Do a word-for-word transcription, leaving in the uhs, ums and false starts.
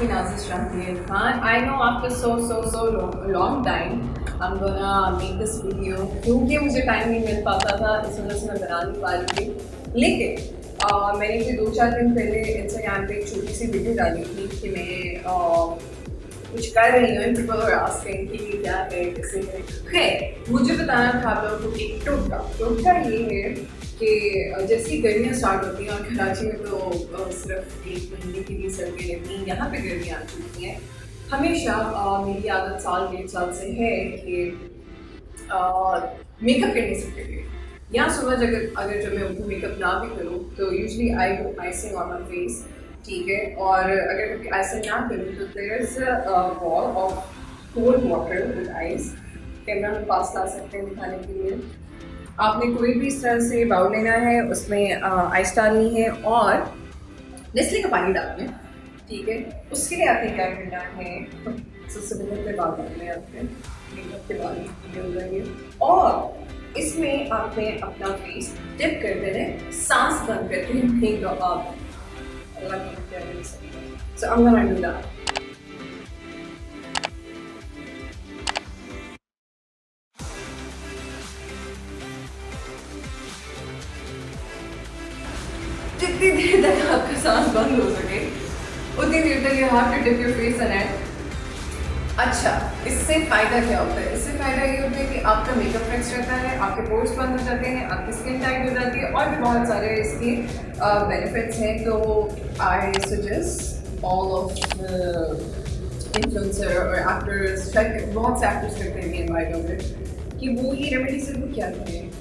me Nazis from Pierre Khan. I know after so so so long, long time I'm gonna make this video क्योंकि मुझे time नहीं मिल पाता था इस वजह से मैं बना नहीं पा रही थी। लेकिन Uh, मैंने भी दो चार दिन पहले इंस्टाग्राम पे एक छोटी सी वीडियो डाली थी कि मैं uh, कुछ कर रही हूँ। पीपल आर आस्किंग कि क्या है कैसे है। खैर मुझे बताना था आप लोगों को एक टोटका टोटका ये है कि जैसी गर्मियाँ स्टार्ट होती हैं और कराची में तो सिर्फ एक महीने के लिए सर्दी रहती है, यहाँ पे गर्मियाँ आ चुकी हैं। हमेशा uh, मेरी आदत साल डेढ़ साल से है कि मेकअप करने से पहले या सुबह अगर अगर जब मैं उनको मेकअप ना भी करूँ तो usually I do icing on my face, ठीक है। और अगर कभी आइसिंग ना करूँ तो there is a bowl of cold water with ice. Camera में पास ला सकते हैं दिखाने के लिए। आपने कोई भी इस तरह से बाउल लेना है, उसमें आइस डालनी है और नेस्ले का पानी डालना है, ठीक है। उसके लिए आपने क्या करना है, सबसे पहले अपने बाल डालना है, आपने मेकअप के बाद, और इसमें आपने अपना फेस डिप कर देना है, सांस बंद करके फेंक दो आप। So I am gonna do that. जितनी देर तक आपका सांस बंद हो सके उतनी देर तक you have to dip your face in it. अच्छा, इससे फ़ायदा क्या होता है? इससे फ़ायदा ये होता है कि आपका मेकअप फ्रेश रहता है, आपके पोर्स बंद हो जाते हैं, आपकी स्किन टाइट हो जाती है और भी बहुत सारे इसके बेनिफिट्स हैं। तो I suggest all of influencer और एक्टर्स, बहुत से एक्टर्स करते हैं इन्वाइट ऑफ इट कि वो ये रेमेडी सिर्फ क्या करें